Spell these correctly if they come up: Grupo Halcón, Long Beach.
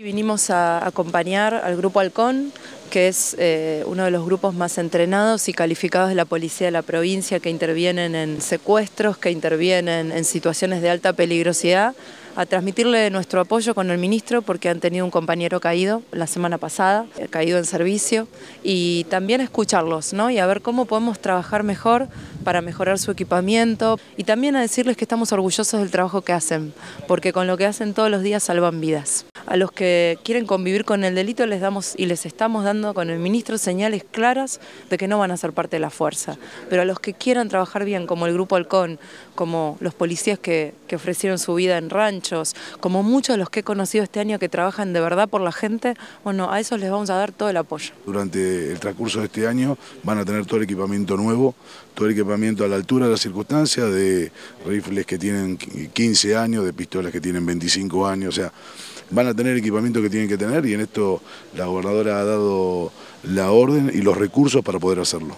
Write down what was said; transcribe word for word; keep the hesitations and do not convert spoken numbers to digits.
Vinimos a acompañar al Grupo Halcón, que es eh, uno de los grupos más entrenados y calificados de la policía de la provincia, que intervienen en secuestros, que intervienen en situaciones de alta peligrosidad, a transmitirle nuestro apoyo con el ministro porque han tenido un compañero caído la semana pasada, caído en servicio, y también a escucharlos, ¿no? Y a ver cómo podemos trabajar mejor para mejorar su equipamiento, y también a decirles que estamos orgullosos del trabajo que hacen, porque con lo que hacen todos los días salvan vidas. A los que quieren convivir con el delito les damos y les estamos dando con el ministro señales claras de que no van a ser parte de la fuerza. Pero a los que quieran trabajar bien, como el Grupo Halcón, como los policías que, que ofrecieron su vida en ranchos, como muchos de los que he conocido este año que trabajan de verdad por la gente, bueno, a esos les vamos a dar todo el apoyo. Durante el transcurso de este año van a tener todo el equipamiento nuevo, todo el equipamiento a la altura de las circunstancias, de rifles que tienen quince años, de pistolas que tienen veinticinco años, o sea, van a tener el equipamiento que tienen que tener, y en esto la gobernadora ha dado la orden y los recursos para poder hacerlo.